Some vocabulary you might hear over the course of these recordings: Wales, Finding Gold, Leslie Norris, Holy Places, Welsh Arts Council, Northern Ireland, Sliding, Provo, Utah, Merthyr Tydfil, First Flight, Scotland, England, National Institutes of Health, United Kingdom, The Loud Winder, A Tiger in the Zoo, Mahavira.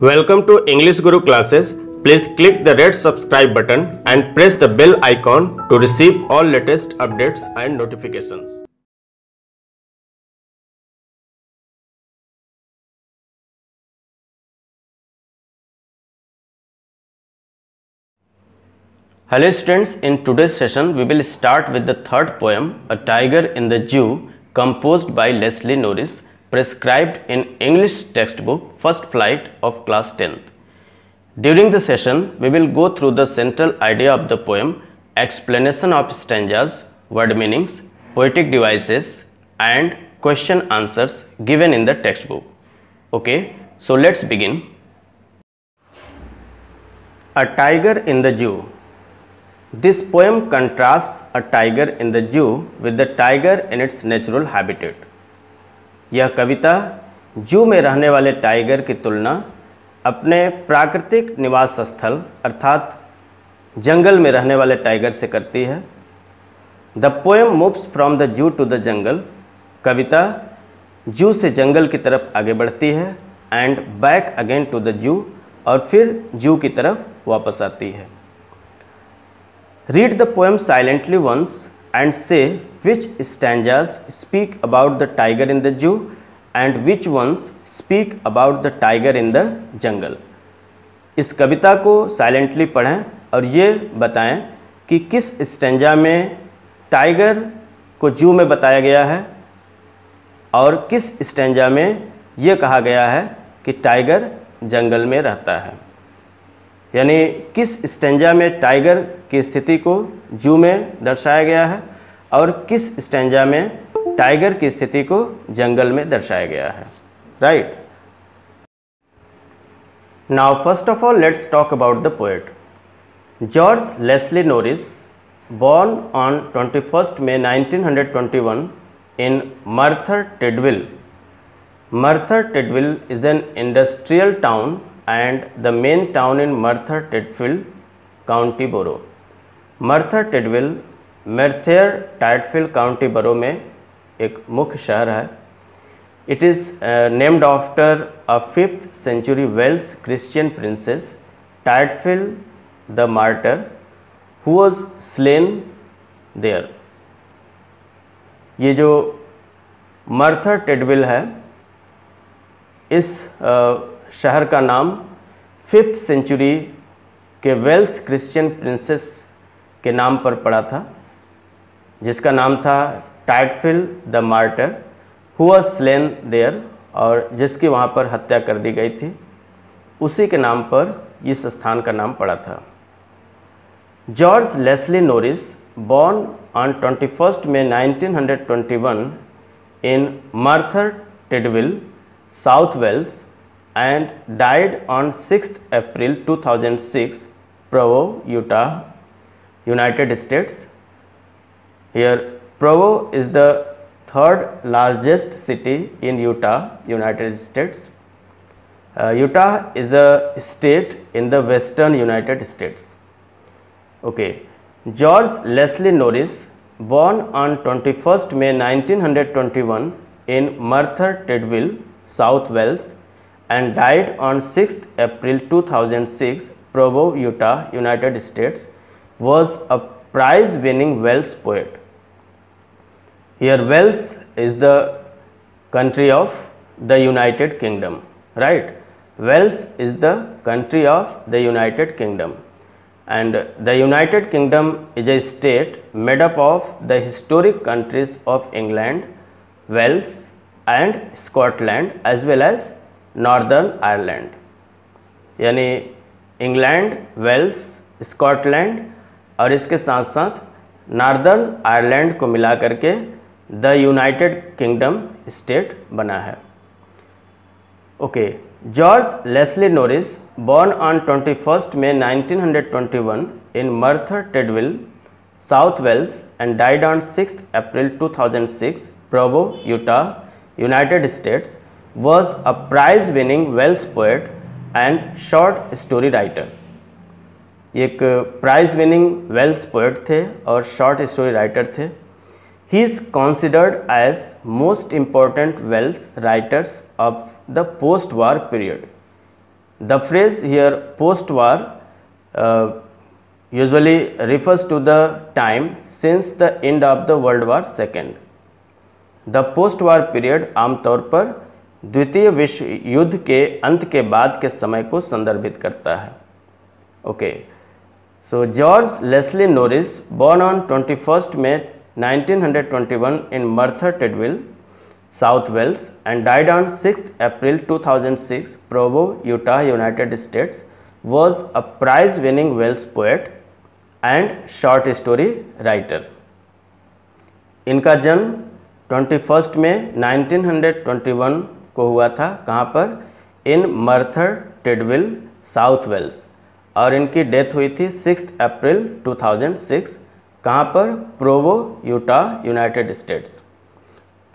Welcome to English Guru classes. Please click the red subscribe button and press the bell icon to receive all latest updates and notifications. Hello students, in today's session we will start with the third poem, A Tiger in the Zoo, composed by Leslie Norris, prescribed in English textbook First Flight of class 10th. During the session, we will go through the central idea of the poem, explanation of stanzas, word meanings, poetic devices and question answers given in the textbook. Okay, so let's begin. A Tiger in the Zoo. This poem contrasts a tiger in the zoo with the tiger in its natural habitat. यह कविता जू में रहने वाले tiger की तुलना अपने प्राकृतिक निवास स्थल अर्थात जंगल में रहने वाले टाइगर से करती है. The poem moves from the zoo to the jungle. कविता जू से जंगल की तरफ आगे बढ़ती है and back again to the zoo और फिर जू की तरफ वापस आती है. Read the poem silently once and say which stanzas speak about the tiger in the zoo and which ones speak about the tiger in the jungle. इस कविता को silently पढ़ें और ये बताएं कि किस स्टैंजा में टाइगर को जू में बताया गया है और किस स्टैंजा में ये कहा गया है कि टाइगर जंगल में रहता है. यानी किस स्टैंजा में टाइगर की स्थिति को जू में दर्शाया गया है और किस स्टैंजा में टाइगर की स्थिति को जंगल में दर्शाया गया है. Right. Now first of all let's talk about the poet. George Leslie Norris born on 21 May 1921 in Merthyr Tydfil. Merthyr Tydfil is an industrial town and the main town in Merthyr Tydfil, County Borough. Merthyr Tydfil, Merthyr Tydfil County Borough में एक मुख्य शहर है. It is named after a 5th century Welsh Christian princess, Tydfil the Martyr, who was slain there. ये जो मर्थर टिडविल है, इस शहर का नाम 5th सेंचुरी के वेल्स क्रिश्चियन प्रिंसेस के नाम पर पड़ा था जिसका नाम था Tydfil the martyr who was slain there और जिसकी वहाँ पर हत्या कर दी गई थी. उसी के नाम पर इस स्थान का नाम पड़ा था. George Leslie Norris born on 21 May 1921 in Merthyr Tydfil, South Wales and died on 6th April 2006, Provo, Utah, United States. Here, Provo is the third largest city in Utah, United States. Utah is a state in the western United States. Okay, George Leslie Norris, born on 21 May 1921 in Merthyr Tydfil, South Wales, and died on 6th April 2006, Provo, Utah, United States, was a prize-winning Welsh poet. Here, Wales is the country of the United Kingdom, right? Wales is the country of the United Kingdom, and the United Kingdom is a state made up of the historic countries of England, Wales, and Scotland, as well as Northern Ireland. यानी England, Wales, Scotland और इसके साथ साथ northern Ireland को मिला करके the United kingdom state बना है. Okay, George Leslie Norris born on 21 May 1921 in Merthyr Tydfil, South Wales and died on 6 April 2006, Provo, Utah, United States, was a prize-winning Welsh poet and short story writer. एक prize-winning Welsh poet थे और short story writer थे. He is considered as most important Welsh writers of the post-war period. The phrase here post-war usually refers to the time since the end of the World War II. The post-war period आमतौर पर द्वितीय विश्व युद्ध के अंत के बाद के समय को संदर्भित करता है. Okay, so George Leslie Norris born on 21 May 1921 in Merthyr Tydfil, South Wales, and died on 6th April 2006, Provo, Utah, United States, was a prize-winning Welsh poet and short story writer. इनका जन्म 21 May 1921 को हुआ था, कहाँ पर? In Merthyr Tydfil, South Wales, और इनकी death हुई थी 6 अप्रैल 2006, कहाँ पर? Provo, Utah, United States.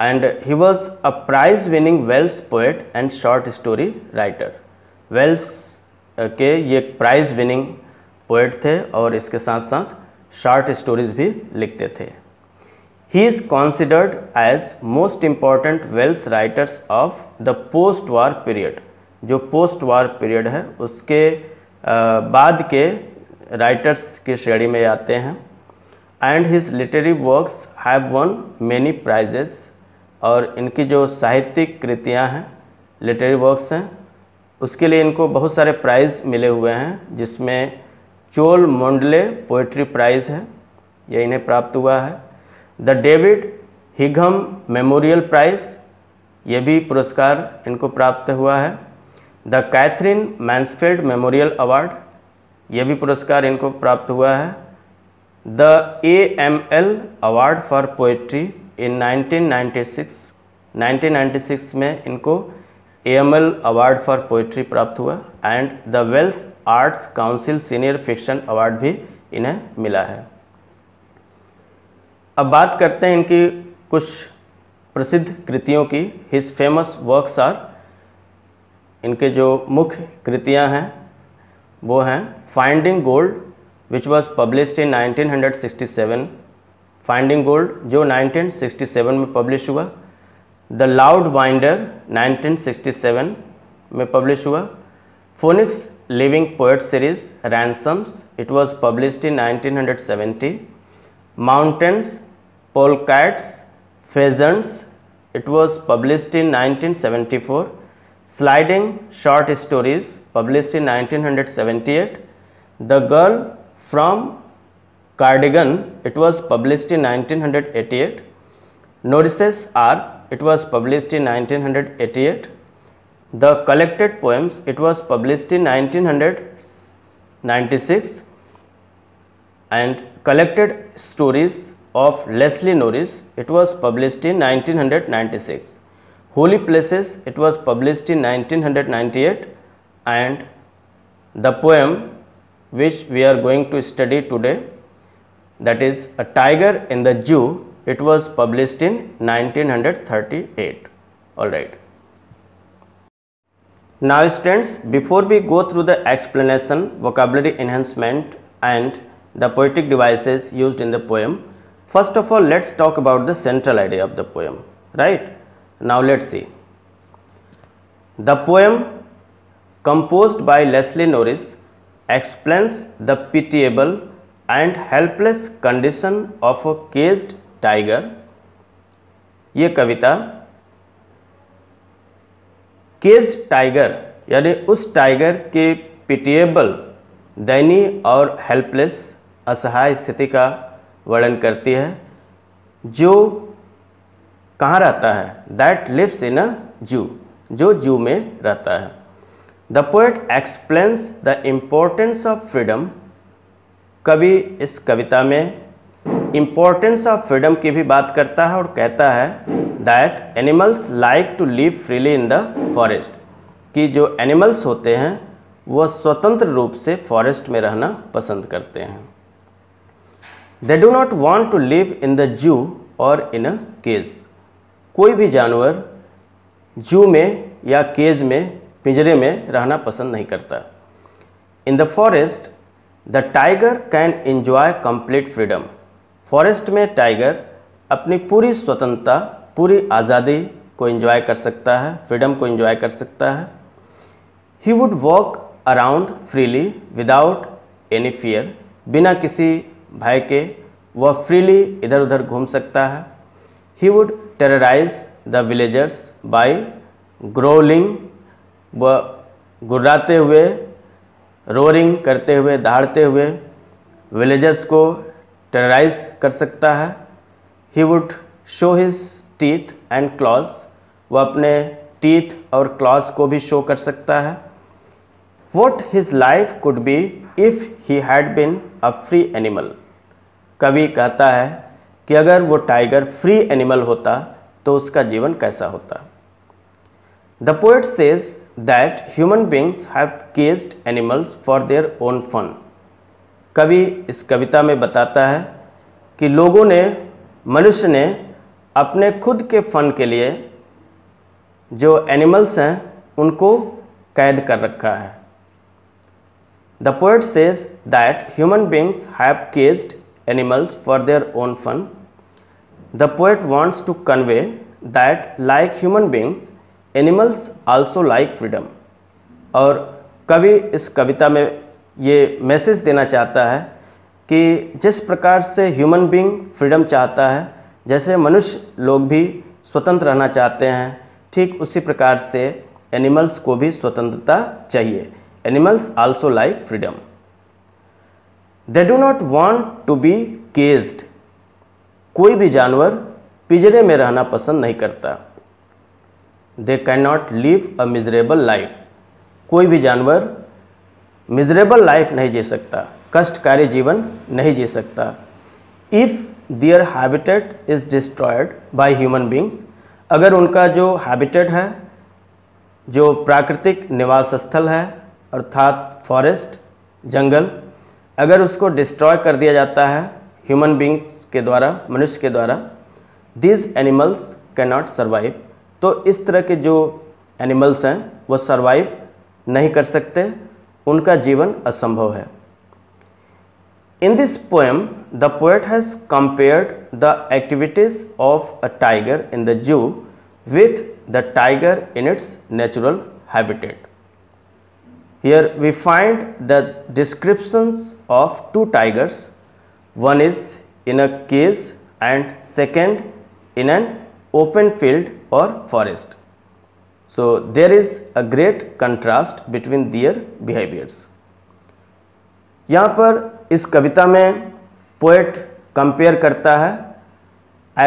And he was a prize-winning Welsh poet and short story writer. Welsh के ये prize-winning poet थे और इसके साथ साथ short stories भी लिखते थे. He is considered as most important Welsh writers of the post-war period. जो post-war period है उसके बाद के writers की श्रेणी में आते हैं. And his literary works have won many prizes. और इनकी जो साहित्यिक कृतियां हैं, लिटरेरी वर्क्स हैं, उसके लिए इनको बहुत सारे प्राइज़ मिले हुए हैं, जिसमें चोलमोंडले पोएट्री प्राइज़ है, यह इन्हें प्राप्त हुआ है. The David Higham memorial price, ये भी पुरस्कार इनको प्राप्त हुआ है. The Katherine Mansfield memorial award, ये भी पुरस्कार इनको प्राप्त हुआ है. The AML award for poetry in 1996 में इनको AML अवार्ड फॉर पोइट्री प्राप्त हुआ. And the Wales Arts Council senior fiction award भी इन्हें मिला है. अब बात करते हैं इनकी कुछ प्रसिद्ध कृतियों की. हिज फेमस वर्क्स आर, इनके जो मुख्य कृतियां हैं वो हैं finding gold which was published in 1967. Finding gold जो 1967 में पब्लिश हुआ. द लाउड वाइंडर 1967 में पब्लिश हुआ. Phoenix Living Poet series, Ransoms, it was published in 1970. Mountains, Polecats, Pheasants, it was published in 1974. Sliding Short Stories, published in 1978. The Girl from Cardigan, it was published in 1988. Norris's Harp, it was published in 1988. The Collected Poems, it was published in 1996. And collected stories of Leslie Norris, it was published in 1996. Holy Places, it was published in 1998. And the poem which we are going to study today, that is A Tiger in the Zoo, it was published in 1938. All right. Now students, before we go through the explanation, vocabulary enhancement and the poetic devices used in the poem, first of all let's talk about the central idea of the poem, right? Now let's see. The poem composed by Leslie Norris explains the pitiable and helpless condition of a caged tiger. ये कविता caged tiger यानी उस tiger के pitiable, दयनीय और helpless, असहाय स्थिति का वर्णन करती है जो कहाँ रहता है, दैट लिव्स इन अ जू, जो जू में रहता है. The poet explains the importance of freedom, कवि इस कविता में इम्पोर्टेंस ऑफ फ्रीडम की भी बात करता है और कहता है that animals like to live freely in the forest, कि जो एनिमल्स होते हैं वह स्वतंत्र रूप से फॉरेस्ट में रहना पसंद करते हैं. They do not want to live in the zoo और इन अ केज, कोई भी जानवर जू में या केज में, पिंजरे में रहना पसंद नहीं करता. In the forest the tiger can enjoy complete freedom, forest में टाइगर अपनी पूरी स्वतंत्रता, पूरी आज़ादी को एंजॉय कर सकता है, फ्रीडम को एंजॉय कर सकता है. He would walk around freely without any fear. बिना किसी भय के वह freely इधर उधर घूम सकता है. He would terrorize the villagers by growling, वह गुर्राते हुए, रोरिंग करते हुए, दहाड़ते हुए विलेजर्स को टेरराइज कर सकता है. He would show his teeth and claws, वह अपने टीथ और क्लॉज को भी शो कर सकता है. What his life could be if he had been a free animal. कवि कहता है कि अगर वो टाइगर फ्री एनिमल होता तो उसका जीवन कैसा होता. The poet says that human beings have caged animals for their own fun. कवि इस कविता में बताता है कि लोगों ने, मनुष्य ने अपने खुद के फन के लिए जो एनिमल्स हैं उनको कैद कर रखा है. The poet says that human beings have caged animals for their own fun. The poet wants to convey that like human beings animals also like freedom. और कवि इस कविता में ये मैसेज देना चाहता है कि जिस प्रकार से ह्यूमन बीइंग फ्रीडम चाहता है, जैसे मनुष्य लोग भी स्वतंत्र रहना चाहते हैं, ठीक उसी प्रकार से एनिमल्स को भी स्वतंत्रता चाहिए. Animals also like freedom. They do not want to be caged. कोई भी जानवर पिंजरे में रहना पसंद नहीं करता. They can not live a miserable life. कोई भी जानवर मिजरेबल लाइफ नहीं जी सकता, कष्टकारी जीवन नहीं जी सकता. If their habitat is destroyed by human beings. अगर उनका जो हैबिटेट है, जो प्राकृतिक निवास स्थल है अर्थात फॉरेस्ट, जंगल, अगर उसको डिस्ट्रॉय कर दिया जाता है ह्यूमन बींग्स के द्वारा, मनुष्य के द्वारा, these animals can not survive. तो इस तरह के जो एनिमल्स हैं वो सरवाइव नहीं कर सकते, उनका जीवन असंभव है. In this poem the poet has compared the activities of a tiger in the zoo with the tiger in its natural habitat. Here we find the descriptions of two tigers, one is in a cage and second in an open field or forest. So there is a great contrast between their behaviors. यहाँ पर इस कविता में poet compare करता है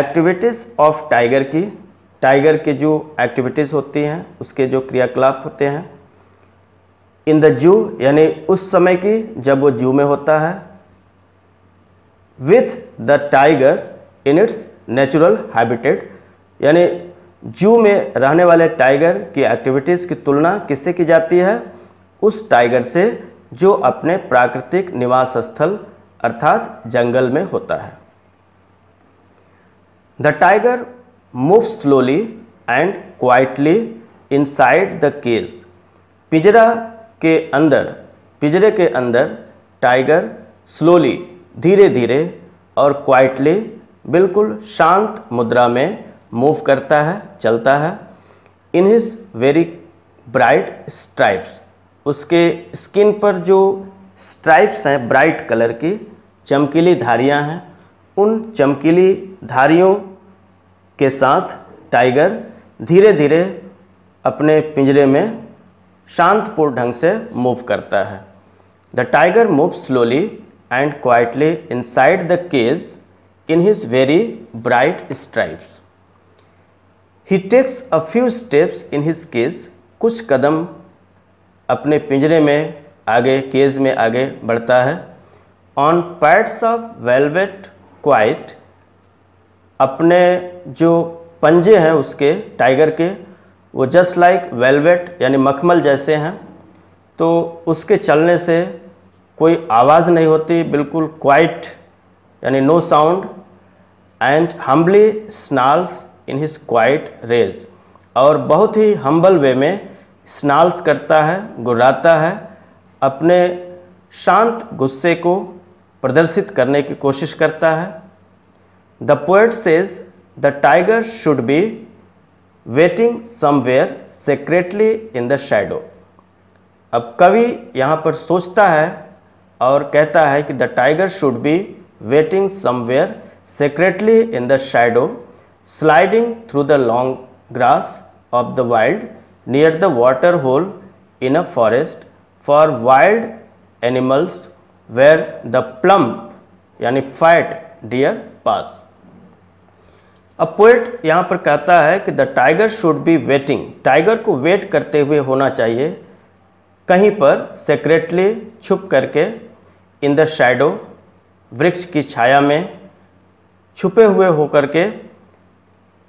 activities of tiger की, tiger की जो activities होती हैं, उसके जो क्रियाकलाप होते हैं, इन द जू यानी उस समय की जब वो जू में होता है, with the tiger in its natural habitat. यानी जू में रहने वाले टाइगर की एक्टिविटीज़ की तुलना किससे की जाती है, उस टाइगर से जो अपने प्राकृतिक निवास स्थल अर्थात जंगल में होता है. The tiger move slowly and quietly inside the cage. पिंजरे के अंदर टाइगर स्लोली, धीरे धीरे और क्वाइटली, बिल्कुल शांत मुद्रा में मूव करता है, चलता है. In his very bright stripes. उसके स्किन पर जो स्ट्राइप्स हैं ब्राइट कलर की, चमकीली धारियां हैं, उन चमकीली धारियों के साथ टाइगर धीरे धीरे अपने पिंजरे में शांतपूर्ण ढंग से मूव करता है. The tiger move slowly and quietly inside the cage in his very bright stripes. He takes a few steps in his cage. कुछ कदम अपने पिंजरे में आगे, केज में आगे बढ़ता है. On pads of velvet quiet. अपने जो पंजे हैं उसके, टाइगर के, वो just like velvet यानी मखमल जैसे हैं, तो उसके चलने से कोई आवाज़ नहीं होती, बिल्कुल quiet यानी no sound. And humbly snarls in his quiet rage. और बहुत ही हम्बल वे में स्नाल्स करता है, गुर्राता है, अपने शांत गुस्से को प्रदर्शित करने की कोशिश करता है. The poet says the tiger should be waiting somewhere secretly in the shadow. अब कवि यहाँ पर सोचता है और कहता है कि the tiger should be waiting somewhere secretly in the shadow sliding through the long grass of the wild near the water hole in a forest for wild animals where the plump यानी fat deer pass. अब poet यहाँ पर कहता है कि the tiger should be waiting, tiger को wait करते हुए होना चाहिए कहीं पर सेक्रेटली छुप करके इन द शैडो वृक्ष की छाया में छुपे हुए होकर के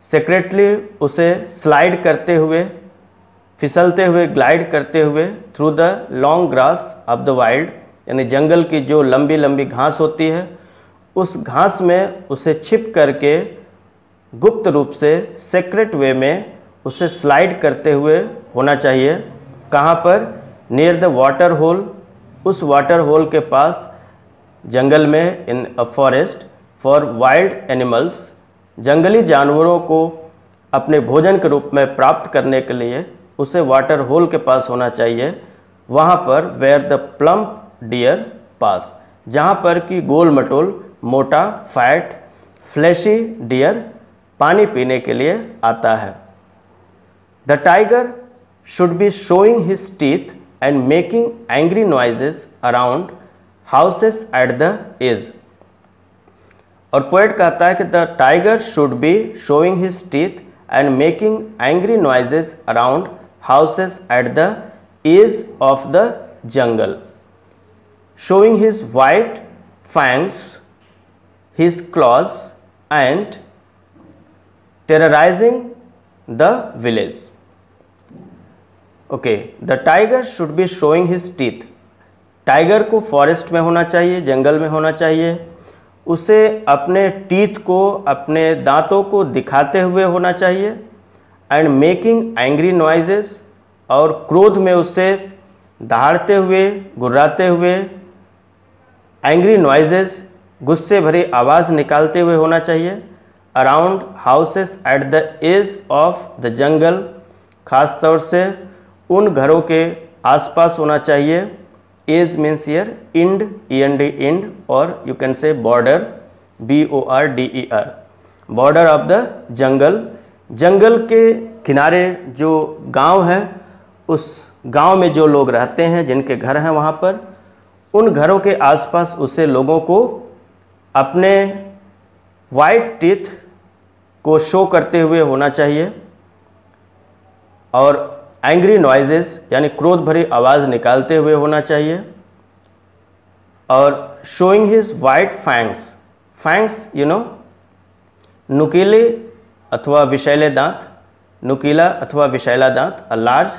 सेक्रेटली उसे स्लाइड करते हुए फिसलते हुए ग्लाइड करते हुए through the long grass of the wild यानी जंगल की जो लंबी लंबी घास होती है उस घास में उसे छिप करके गुप्त रूप से सेक्रेट वे में उसे स्लाइड करते हुए होना चाहिए कहाँ पर नियर द वाटर होल उस वाटर होल के पास जंगल में in a forest for wild animals जंगली जानवरों को अपने भोजन के रूप में प्राप्त करने के लिए उसे वाटर होल के पास होना चाहिए वहाँ पर where the plump deer pass जहाँ पर कि गोल मटोल मोटा फैट फ्लैशी डियर पानी पीने के लिए आता है। The tiger should be showing his teeth and making angry noises around houses at the edge. और पोएट कहता है कि the tiger should be showing his teeth and making angry noises around houses at the edge of the jungle. Showing his white fangs, his claws, and terrorizing the village. Okay the tiger should be showing his teeth, tiger को forest में होना चाहिए जंगल में होना चाहिए उसे अपने teeth को अपने दांतों को दिखाते हुए होना चाहिए एंड मेकिंग एंग्री नॉइजेस और क्रोध में उसे दहाड़ते हुए गुर्राते हुए एंग्री नॉइजेस गुस्से भरी आवाज़ निकालते हुए होना चाहिए around houses at the edge of the jungle खास तौर से उन घरों के आसपास होना चाहिए edge means year end E N D end और you can say border B O R D E R border of the jungle जंगल के किनारे जो गांव है उस गांव में जो लोग रहते हैं जिनके घर हैं वहाँ पर उन घरों के आसपास उसे लोगों को अपने वाइट टीथ को शो करते हुए होना चाहिए और एंग्री नॉइजेस यानी क्रोध भरी आवाज़ निकालते हुए होना चाहिए और showing his white fangs fangs you know नुकीले अथवा विषैले दांत नुकीला अथवा विषैला दांत a large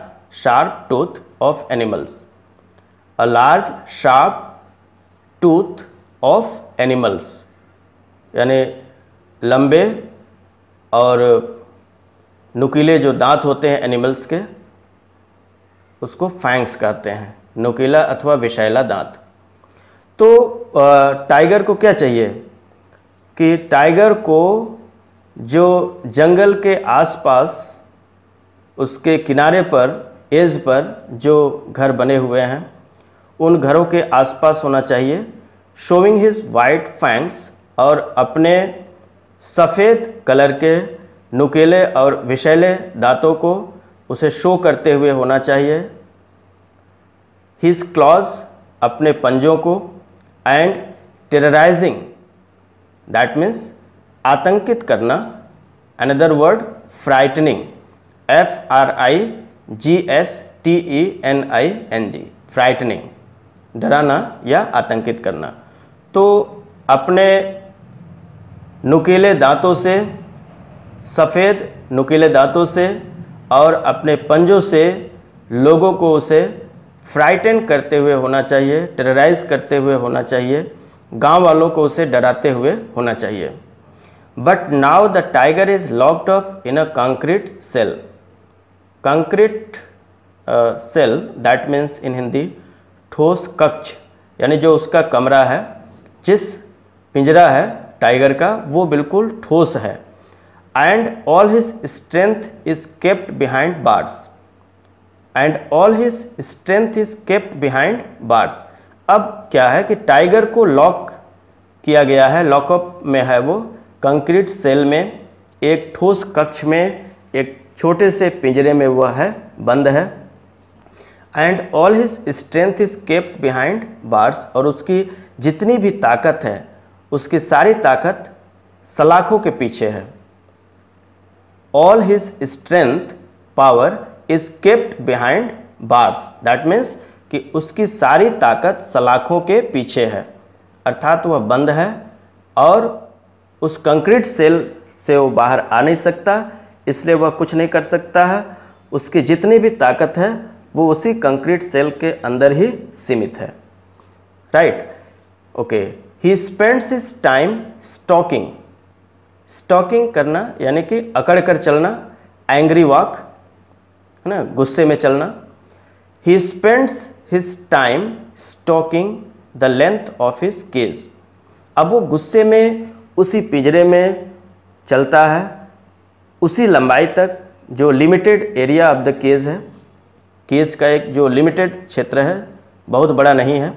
sharp tooth of animals a large sharp tooth of animals यानी लंबे और नुकीले जो दांत होते हैं एनिमल्स के उसको फैंग्स कहते हैं नुकीला अथवा विषैला दांत। तो टाइगर को क्या चाहिए कि टाइगर को जो जंगल के आसपास उसके किनारे पर एज पर जो घर बने हुए हैं उन घरों के आसपास होना चाहिए शोइंग हिज वाइट फैंग्स और अपने सफ़ेद कलर के नुकीले और विषैले दांतों को उसे शो करते हुए होना चाहिए हिज क्लॉज अपने पंजों को एंड टेरराइजिंग दैट मीन्स आतंकित करना another word frightening FRIGHTENING frightening डराना या आतंकित करना। तो अपने नुकीले दांतों से सफ़ेद नुकीले दांतों से और अपने पंजों से लोगों को उसे फ्राइटन करते हुए होना चाहिए टेरराइज करते हुए होना चाहिए गांव वालों को उसे डराते हुए होना चाहिए। But now the tiger is locked up in a concrete cell that means in Hindi ठोस कक्ष यानी जो उसका कमरा है जिस पिंजरा है टाइगर का वो बिल्कुल ठोस है and all his strength is kept behind bars and all his strength is kept behind bars. अब क्या है कि टाइगर को लॉक किया गया है, लॉकअप में है वो, कंक्रीट सेल में, एक ठोस कक्ष में, एक छोटे से पिंजरे में वह है, बंद है। And all his strength is kept behind bars, और उसकी जितनी भी ताकत है उसकी सारी ताकत सलाखों के पीछे है। All his strength power is kept behind bars, that means कि उसकी सारी ताकत सलाखों के पीछे है, अर्थात वह बंद है और उस कंक्रीट सेल से वो बाहर आ नहीं सकता, इसलिए वह कुछ नहीं कर सकता है। उसकी जितनी भी ताकत है वो उसी कंक्रीट सेल के अंदर ही सीमित है, right. Okay, he spends his time stalking, stalking करना यानी कि अकड़ कर चलना, एंग्री वॉक है ना, गुस्से में चलना। He spends his time stalking the length of his cage, अब वो गुस्से में उसी पिंजरे में चलता है उसी लंबाई तक जो limited area of the cage है, केज का एक जो लिमिटेड क्षेत्र है, बहुत बड़ा नहीं है।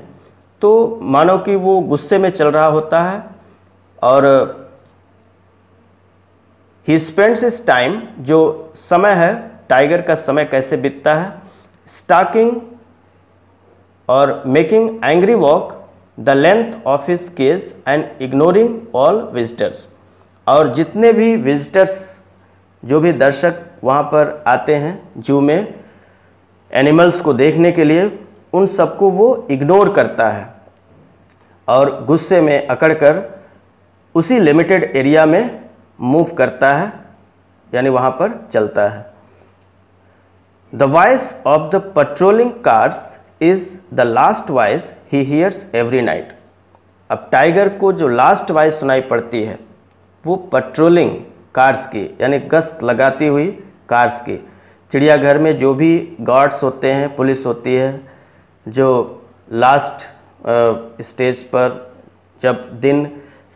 तो मानो कि वो गुस्से में चल रहा होता है और ही स्पेंड्स हिज टाइम, जो समय है टाइगर का समय कैसे बीतता है, स्टॉकिंग और making angry walk the length of his cage and ignoring all visitors, और जितने भी विजिटर्स जो भी दर्शक वहाँ पर आते हैं जू में एनिमल्स को देखने के लिए, उन सबको वो इग्नोर करता है और गुस्से में अकड़ कर उसी लिमिटेड एरिया में मूव करता है, यानी वहाँ पर चलता है। The voice of the patrolling cars is the last voice he hears every night, अब टाइगर को जो लास्ट वॉइस सुनाई पड़ती है वो पेट्रोलिंग कार्स की, यानी गश्त लगाती हुई कार्स की। चिड़ियाघर में जो भी गार्ड्स होते हैं, पुलिस होती है, जो लास्ट स्टेज पर जब दिन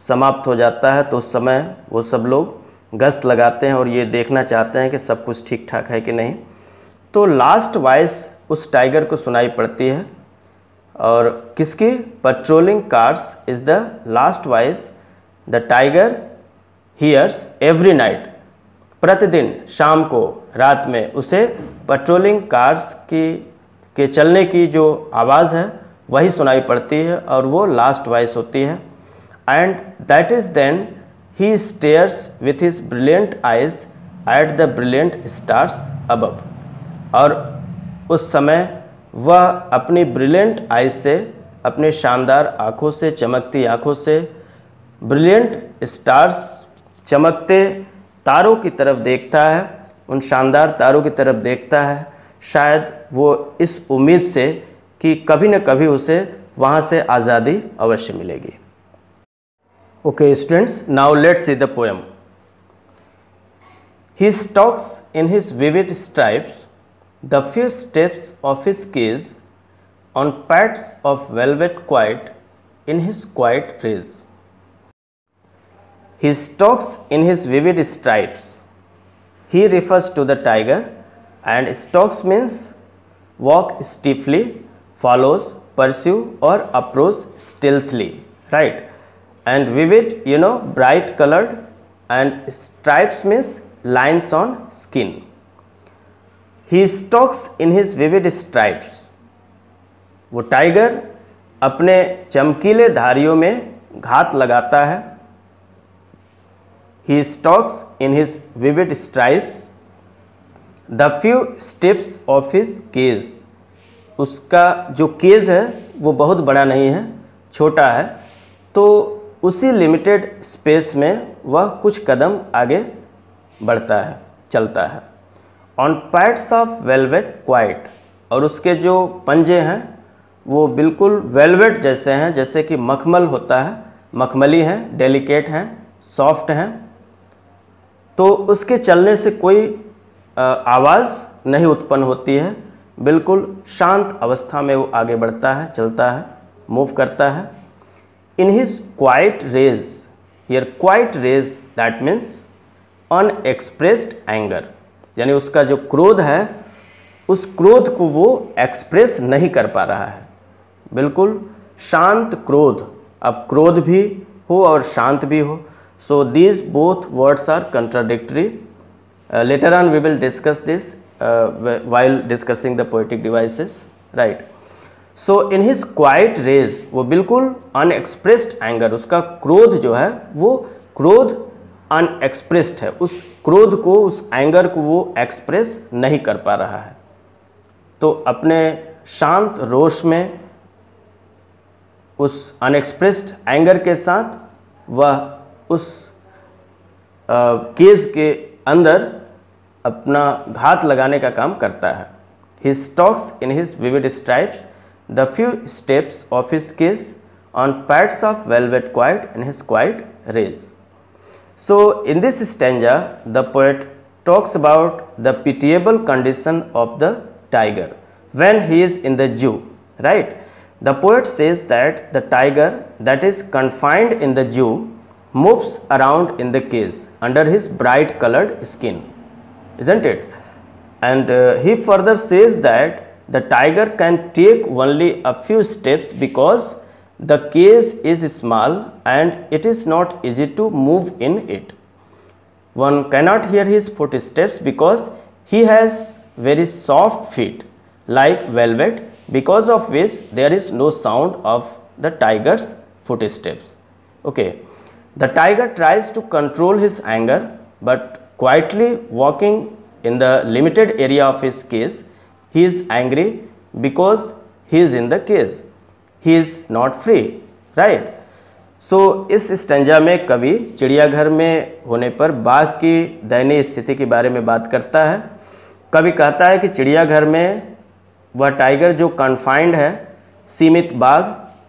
समाप्त हो जाता है तो उस समय वो सब लोग गश्त लगाते हैं और ये देखना चाहते हैं कि सब कुछ ठीक ठाक है कि नहीं। तो लास्ट वॉइस उस टाइगर को सुनाई पड़ती है, और किसकी? Patrolling cars is the last voice the tiger hears every night, प्रतिदिन शाम को रात में उसे पेट्रोलिंग कार्स के चलने की जो आवाज़ है वही सुनाई पड़ती है और वो लास्ट वॉइस होती है। And that is then he stares with his brilliant eyes at the brilliant stars above, और उस समय वह अपनी ब्रिलियंट आइज से, अपने शानदार आँखों से, चमकती आँखों से ब्रिलियंट स्टार्स, चमकते तारों की तरफ देखता है, उन शानदार तारों की तरफ देखता है, शायद वो इस उम्मीद से कि कभी न कभी उसे वहाँ से आज़ादी अवश्य मिलेगी। Okay students, now let's see the poem. He stalks in his vivid stripes the few steps of his cage on pads of velvet quiet in his quiet phrase. He stalks in his vivid stripes. He refers to the tiger, and stalks means walk stiffly, follows, pursue or approach stealthily, right? And vivid, you know, bright colored, and stripes means lines on skin. He stalks in his vivid stripes. वो tiger अपने चमकीले धारियों में घात लगाता है। He stalks in his vivid stripes. The few steps of his cage. उसका जो केज है वो बहुत बड़ा नहीं है, छोटा है, तो उसी लिमिटेड स्पेस में वह कुछ कदम आगे बढ़ता है, चलता है। On pads of velvet quiet, और उसके जो पंजे हैं वो बिल्कुल वेलवेट जैसे हैं, जैसे कि मखमल होता है, मखमली हैं, डेलिकेट हैं, सॉफ्ट हैं, तो उसके चलने से कोई आवाज़ नहीं उत्पन्न होती है, बिल्कुल शांत अवस्था में वो आगे बढ़ता है, चलता है, मूव करता है। In his quiet rage, here quiet rage that means unexpressed anger, यानी उसका जो क्रोध है उस क्रोध को वो एक्सप्रेस नहीं कर पा रहा है। बिल्कुल शांत क्रोध, अब क्रोध भी हो और शांत भी हो। So these both words are contradictory. Later on we will discuss this while discussing the poetic devices, right? So in his quiet rage, वो बिल्कुल unexpressed anger, उसका क्रोध जो है वो क्रोध unexpressed है, उस क्रोध को, उस anger को वो express नहीं कर पा रहा है। तो अपने शांत रोष में उस unexpressed anger के साथ वह उस cage के अंदर अपना घात लगाने का काम करता है। He stalks in his vivid stripes the few steps of his case on pads of velvet quiet in his quiet rage. So in this stanza the poet talks about the pitiable condition of the tiger when he is in the zoo, right? The poet says that the tiger that is confined in the zoo moves around in the cage under his bright colored skin, isn't it? And he further says that the tiger can take only a few steps because the cage is small and it is not easy to move in it. One cannot hear his footsteps because he has very soft feet like velvet, because of which there is no sound of the tiger's footsteps. Okay, the tiger tries to control his anger, but quietly walking in the limited area of his cage, he is angry because he is in the cage, he is not free, right? So इस stanza में कवि चिड़ियाघर में होने पर बाघ की दयनीय स्थिति के बारे में बात करता है। कवि कहता है कि चिड़ियाघर में वह टाइगर जो कन्फाइंड है, सीमित बाघ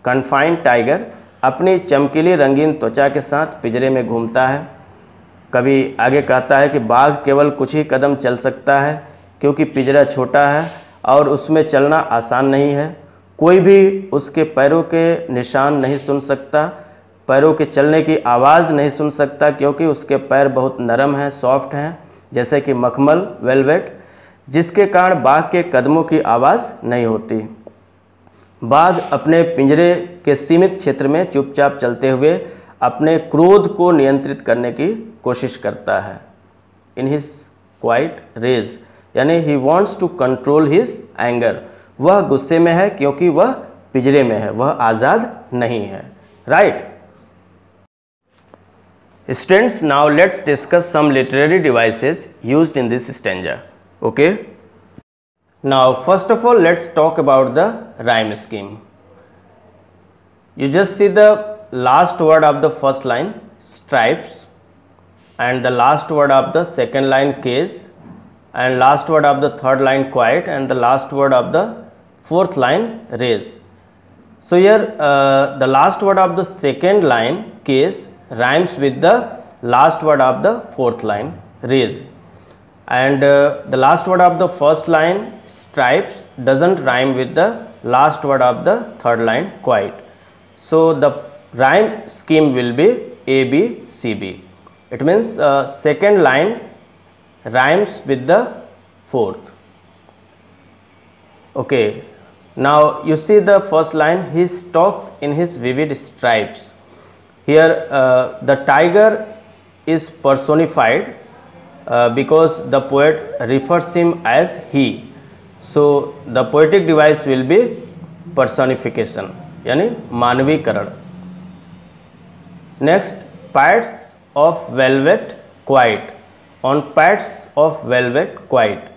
कन्फाइंड टाइगर अपनी चमकीली रंगीन त्वचा के साथ पिंजरे में घूमता है। कभी आगे कहता है कि बाघ केवल कुछ ही कदम चल सकता है क्योंकि पिंजरा छोटा है और उसमें चलना आसान नहीं है। कोई भी उसके पैरों के निशान नहीं सुन सकता, पैरों के चलने की आवाज़ नहीं सुन सकता क्योंकि उसके पैर बहुत नरम हैं, सॉफ्ट हैं, जैसे कि मखमल वेलवेट, जिसके कारण बाघ के कदमों की आवाज़ नहीं होती। बाघ अपने पिंजरे के सीमित क्षेत्र में चुपचाप चलते हुए अपने क्रोध को नियंत्रित करने की कोशिश करता है। इन हिज क्वाइट रेज, यानी he wants to control his anger, वह गुस्से में है क्योंकि वह पिंजरे में है, वह आज़ाद नहीं है, right? Students, now let's discuss some literary devices used in this stanza, okay? Now first of all let's talk about the rhyme scheme. You just see the last word of the first line, stripes, and the last word of the second line, case, and last word of the third line, quiet, and the last word of the fourth line, raise. So here the last word of the second line, case, rhymes with the last word of the fourth line, raise, and the last word of the first line, stripes, doesn't rhyme with the last word of the third line, quiet. So the rhyme scheme will be A, B, C, B. It means second line rhymes with the fourth. Okay. Now you see the first line, he stalks in his vivid stripes. Here the tiger is personified because the poet refers him as he. So the poetic device will be personification, yani manavikaran. Next, pads of velvet quiet, on pads of velvet quiet.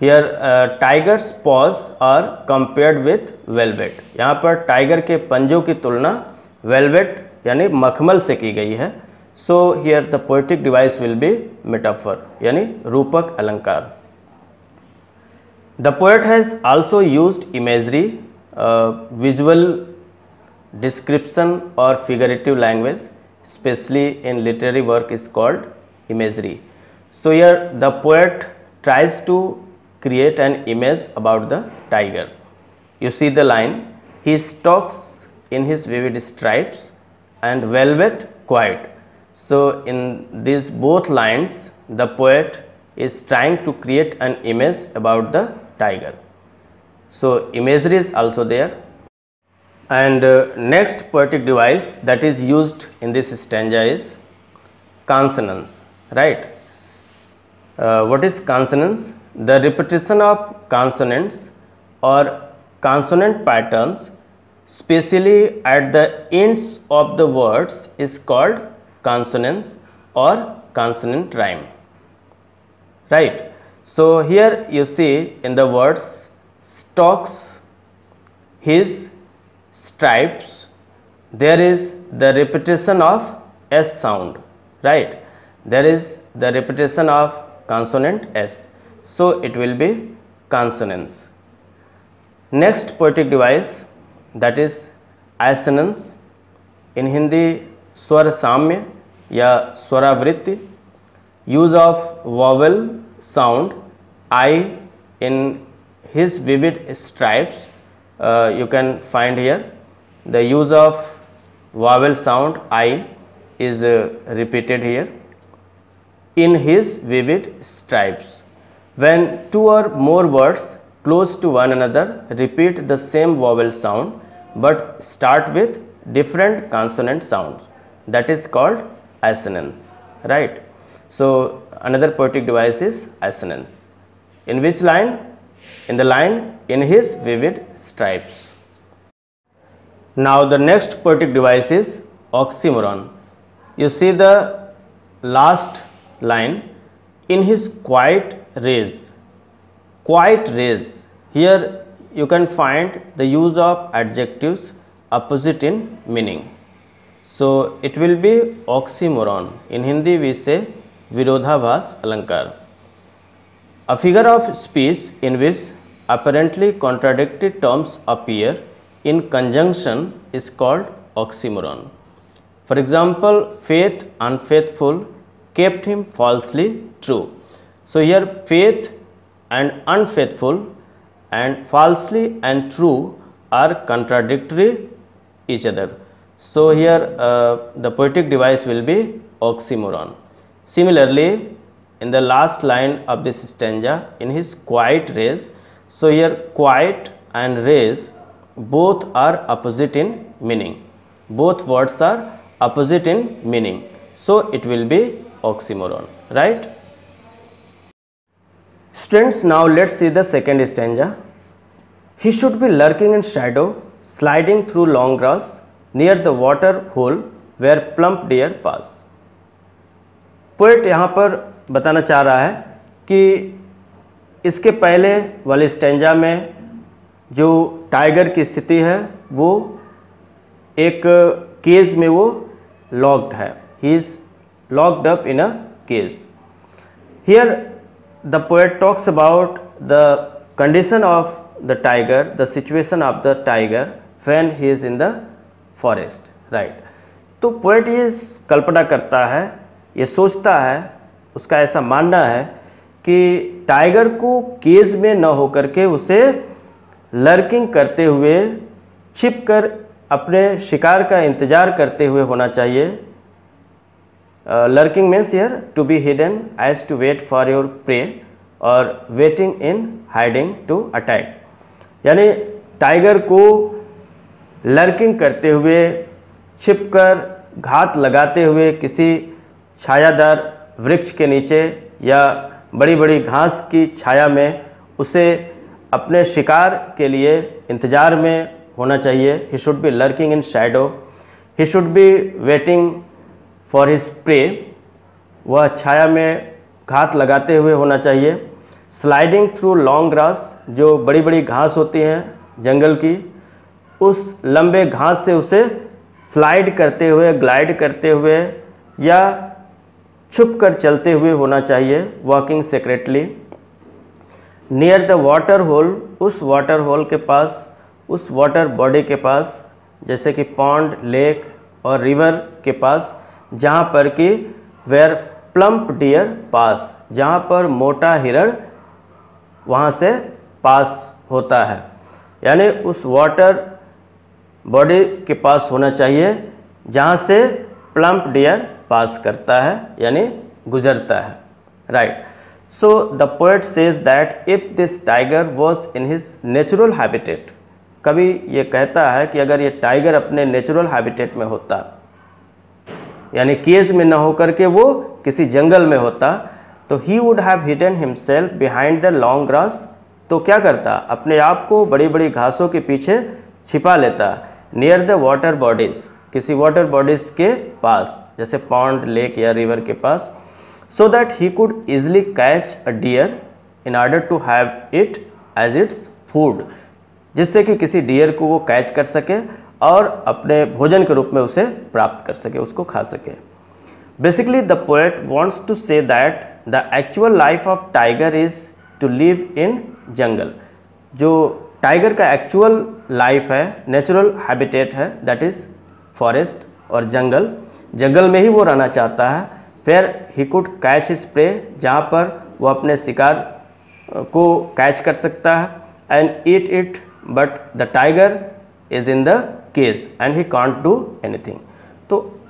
Here tiger's paws are compared with velvet. यहाँ पर tiger के पंजों की तुलना velvet यानी मखमल से की गई है. So here the poetic device will be metaphor, यानी रूपक अलंकार. The poet has also used imagery, visual description or figurative language, especially in literary work, is called imagery. So here the poet tries to create an image about the tiger. You see the line, he stalks in his vivid stripes and velvet quiet. So in these both lines the poet is trying to create an image about the tiger. So imagery is also there. And next poetic device that is used in this stanza is consonance, right? What is consonance? The repetition of consonants or consonant patterns, specially at the ends of the words, is called consonance or consonant rhyme, right? So here you see in the words stocks, his, stripes, there is the repetition of S sound, right? There is the repetition of consonant S. So it will be consonance. Next poetic device that is assonance. In Hindi, swar samya ya swaravritti, use of vowel sound I in his vivid stripes. You can find here the use of vowel sound I is repeated here. In his vivid stripes, when two or more words close to one another repeat the same vowel sound but start with different consonant sounds, that is called assonance, right? So another poetic device is assonance. In which line? In the line, in his vivid stripes. Now the next poetic device is oxymoron. You see the last line, in his quiet rays. Quiet rays, here you can find the use of adjectives opposite in meaning. So it will be oxymoron. In Hindi we say virodhabhas alankar. A figure of speech in which apparently contradictory terms appear in conjunction is called oxymoron. For example, faith unfaithful kept him falsely true. So here faith and unfaithful and falsely and true are contradictory each other. So here the poetic device will be oxymoron. Similarly, in the last line of this stanza, in his quiet rays, so here quiet and rays both are opposite in meaning. Both words are opposite in meaning. So it will be oxymoron, right? Students, now let's see the second stanza. He should be lurking in shadow, sliding through long grass near the water hole where plump deer pass. Poet यहाँ पर बताना चाह रहा है कि इसके पहले वाले स्टैंजा में जो टाइगर की स्थिति है वो एक केज में वो लॉक्ड है. He is locked up in a cage. Here the poet talks about the condition of the tiger, the situation of the tiger when he is in the forest, right? तो poet ये कल्पना करता है, ये सोचता है, उसका ऐसा मानना है कि टाइगर को केज में न होकर के उसे लर्किंग करते हुए, छिपकर अपने शिकार का इंतजार करते हुए होना चाहिए. Lurking means here to be hidden as to wait for your prey और waiting in hiding to attack. यानी टाइगर को लर्किंग करते हुए, छिपकर, घात लगाते हुए किसी छायादार वृक्ष के नीचे या बड़ी बड़ी घास की छाया में उसे अपने शिकार के लिए इंतज़ार में होना चाहिए. He should be lurking in shadow, he should be waiting for his prey, वह छाया में घात लगाते हुए होना चाहिए. स्लाइडिंग थ्रू लॉन्ग ग्रास, जो बड़ी बड़ी घास होती हैं जंगल की, उस लंबे घास से उसे स्लाइड करते हुए, ग्लाइड करते हुए या छुपकर चलते हुए होना चाहिए. Walking secretly near the water hole, उस वाटर होल के पास, उस वाटर बॉडी के पास, जैसे कि पॉन्ड, लेक और रिवर के पास, जहाँ पर कि वेयर प्लम्प डियर पास, जहाँ पर मोटा हिरण वहाँ से पास होता है. यानी उस वाटर बॉडी के पास होना चाहिए जहाँ से प्लम्प डियर पास करता है यानी गुजरता है, right? So the poet says that if this tiger was in his natural habitat, कभी ये कहता है कि अगर ये टाइगर अपने नेचुरल हैबिटेट में होता, यानी केज में न होकर के वो किसी जंगल में होता, तो he would have hidden himself behind the long grass, तो क्या करता, अपने आप को बड़ी बड़ी घासों के पीछे छिपा लेता, नियर द वाटर बॉडीज, किसी वाटर बॉडीज के पास, जैसे पॉन्ड, लेक या रिवर के पास, so that he could easily catch a deer in order to have it as its food, जिससे कि किसी डियर को वो कैच कर सके और अपने भोजन के रूप में उसे प्राप्त कर सके, उसको खा सके. Basically the poet wants to say that the actual life of tiger is to live in jungle. जो टाइगर का एक्चुअल लाइफ है, नेचुरल हैबिटेट है, दैट इज़ फॉरेस्ट और जंगल. जंगल में ही वो रहना चाहता है. फिर he could catch his prey, जहाँ पर वो अपने शिकार को कैच कर सकता है, and eat it, but the tiger is in the cage and he can't do anything. तो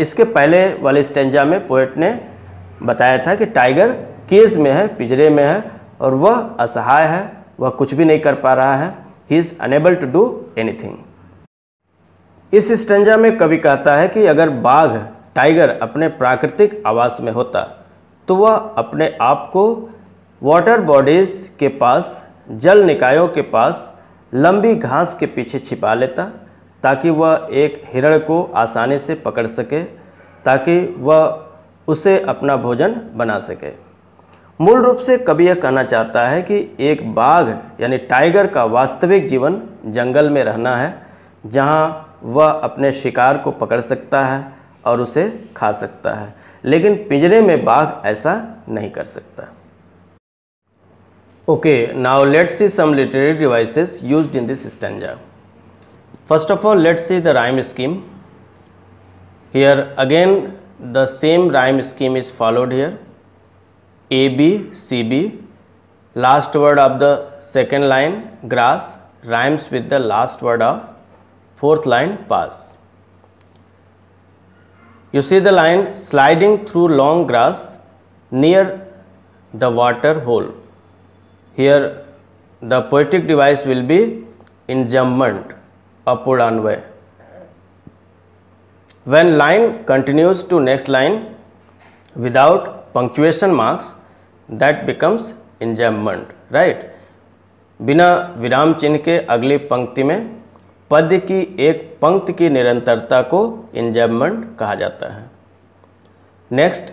इसके पहले वाले स्टेंजा में पोएट ने बताया था कि टाइगर केज में है, पिंजरे में है, और वह असहाय है, वह कुछ भी नहीं कर पा रहा है. He is unable to do anything. इस स्टेंजा में कवि कहता है कि अगर बाघ टाइगर अपने प्राकृतिक आवास में होता तो वह अपने आप को वाटर बॉडीज़ के पास, जल निकायों के पास, लंबी घास के पीछे छिपा लेता, ताकि वह एक हिरण को आसानी से पकड़ सके, ताकि वह उसे अपना भोजन बना सके. मूल रूप से कवि यह कहना चाहता है कि एक बाघ यानी टाइगर का वास्तविक जीवन जंगल में रहना है, जहां वह अपने शिकार को पकड़ सकता है और उसे खा सकता है, लेकिन पिंजरे में बाघ ऐसा नहीं कर सकता. Okay, now let's see some literary devices used in this stanza. First of all, let's see the rhyme scheme. Here again the same rhyme scheme is followed here. A B C B, last word of the second line grass rhymes with the last word of fourth line pass. You see the line sliding through long grass near the water hole. Here the poetic device will be enjambment, upward onway. When line continues to next line without punctuation marks, that becomes enjambment, right? बिना विराम चिन्ह के अगली पंक्ति में पद्य की एक पंक्ति की निरंतरता को enjambment कहा जाता है. Next,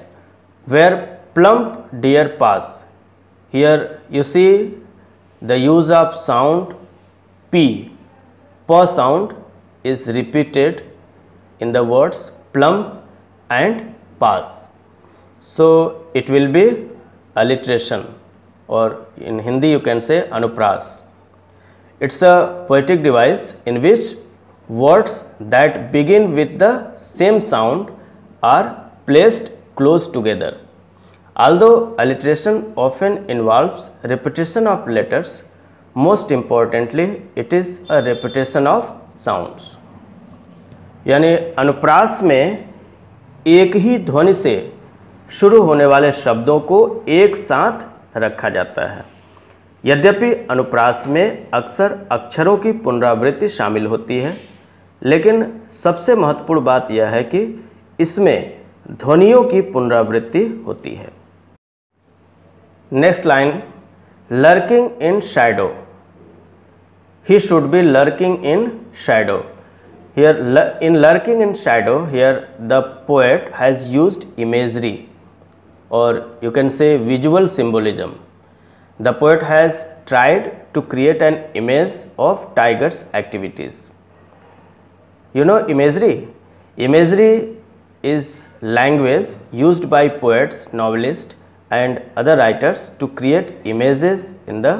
where plump deer pass. Here you see the use of sound P. P sound is repeated in the words plump and pass. So it will be alliteration, or in Hindi you can say anupras. It's a poetic device in which words that begin with the same sound are placed close together. Although alliteration often involves repetition of letters, most importantly it is a repetition of sounds. यानी अनुप्रास में एक ही ध्वनि से शुरू होने वाले शब्दों को एक साथ रखा जाता है. यद्यपि अनुप्रास में अक्सर अक्षरों की पुनरावृत्ति शामिल होती है, लेकिन सबसे महत्वपूर्ण बात यह है कि इसमें ध्वनियों की पुनरावृत्ति होती है. Next line lurking in shadow. He should be lurking in shadow. Here in lurking in shadow here the poet has used imagery, और you can say visual symbolism. The poet has tried to create an image of tiger's activities. You know imagery. Imagery is language used by poets, novelists and other writers to create images in the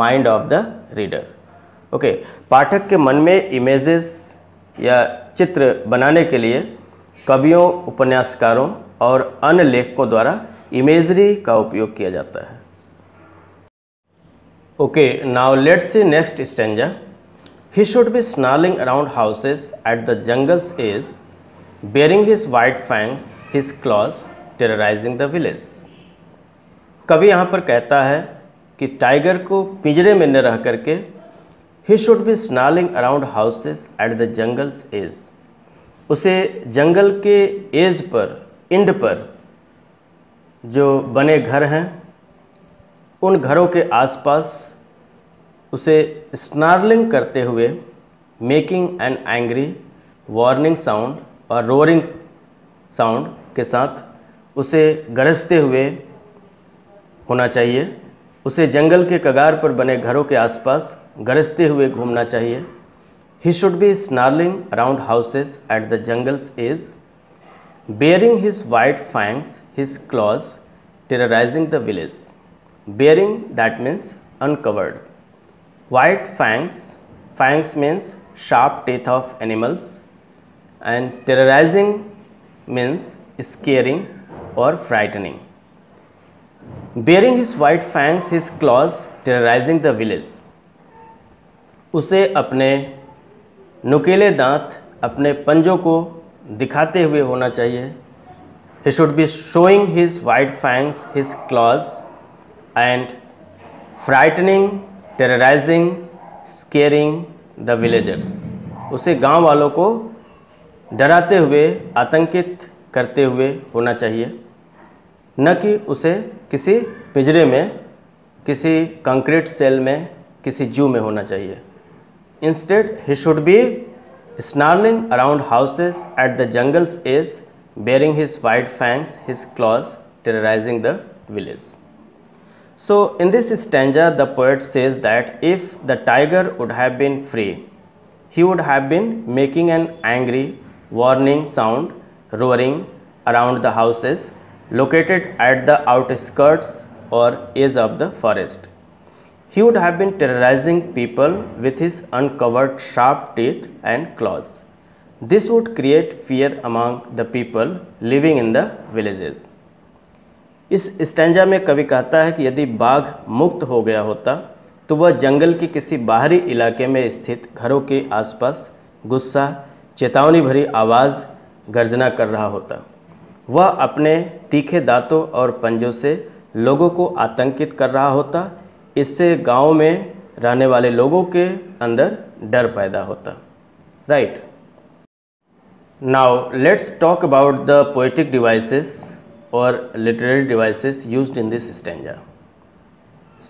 mind of the reader. Okay, पाठक के मन में images या चित्र बनाने के लिए कवियों, उपन्यासकारों और अन्य लेखकों द्वारा imagery का उपयोग किया जाता है. Okay, now let's see next stanza. He should be snarling around houses at the jungle's edge, bearing his white fangs, his claws, terrorizing the village. कवि यहाँ पर कहता है कि टाइगर को पिंजरे में न रह करके he should be snarling around houses at the jungle's edge, उसे जंगल के एज पर, इंड पर जो बने घर हैं उन घरों के आसपास उसे स्नार्लिंग करते हुए, making an angry warning sound और रोरिंग साउंड के साथ उसे गरजते हुए होना चाहिए, उसे जंगल के कगार पर बने घरों के आसपास गरजते हुए घूमना चाहिए। He should be snarling around houses at the jungle's edge, baring his white fangs, his claws, terrorizing the village. Baring, that means uncovered. White fangs, fangs means sharp teeth of animals, and terrorizing means scaring or frightening. Baring his white fangs, his claws, terrorizing the village. उसे अपने नुकीले दांत, अपने पंजों को दिखाते हुए होना चाहिए। He should be showing his white fangs his claws and frightening, terrorising, scaring the villagers, उसे गांव वालों को डराते हुए, आतंकित करते हुए होना चाहिए, न कि उसे किसी पिंजरे में, किसी कंक्रीट सेल में, किसी जू में होना चाहिए। Instead he should be snarling around houses at the jungle's edge, baring his white fangs his claws, terrorising the village. So in this stanza the poet says that if the tiger would have been free, he would have been making an angry warning sound, roaring around the houses located at the outskirts or edge of the forest. He would have been terrorizing people with his uncovered sharp teeth and claws. This would create fear among the people living in the villages. इस stanza में कवि कहता है कि यदि बाघ मुक्त हो गया होता तो वह जंगल के किसी बाहरी इलाके में स्थित घरों के आसपास गुस्सा, चेतावनी भरी आवाज़, गर्जना कर रहा होता। वह अपने तीखे दांतों और पंजों से लोगों को आतंकित कर रहा होता। इससे गांव में रहने वाले लोगों के अंदर डर पैदा होता। Right, now let's talk about the poetic devices or literary devices used in this stanza.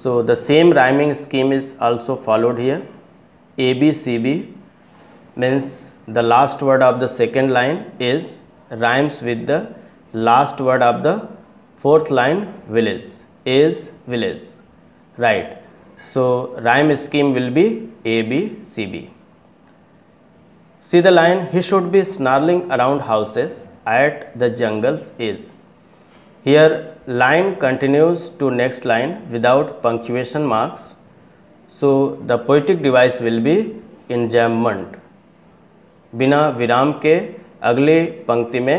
So the same rhyming scheme is also followed here. ABCB means the last word of the second line is rhymes with the last word of the fourth line, village is village, right? So rhyme scheme will be ABCB. See the line, he should be snarling around houses at the jungle's edge. Here line continues to next line without punctuation marks, so the poetic device will be enjambment. बिना विराम के अगले पंक्ति में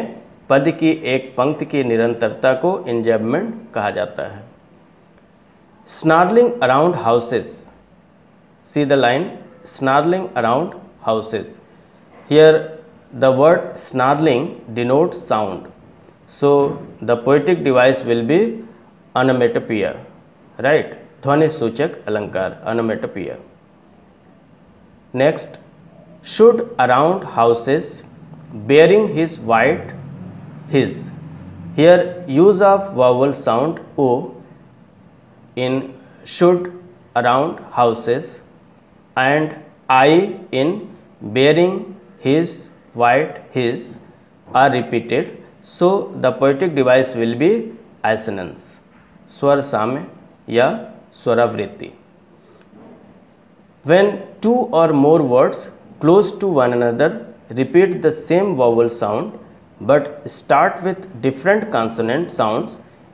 पद की एक पंक्ति की निरंतरता को enjambment कहा जाता है। Snarling around houses, see the line snarling around houses. Here the word snarling denotes sound. So the poetic device will be onomatopoeia, right? ध्वनि सूचक अलंकार onomatopoeia. Next, should around houses, bearing his white, his. Here use of vowel sound o in should around houses and I in bearing his white, his are repeated. So the poetic device will be assonance, स्वर साम्य या स्वरावृत्ति. When two or more words close to one another repeat the same vowel sound but start with different consonant sounds,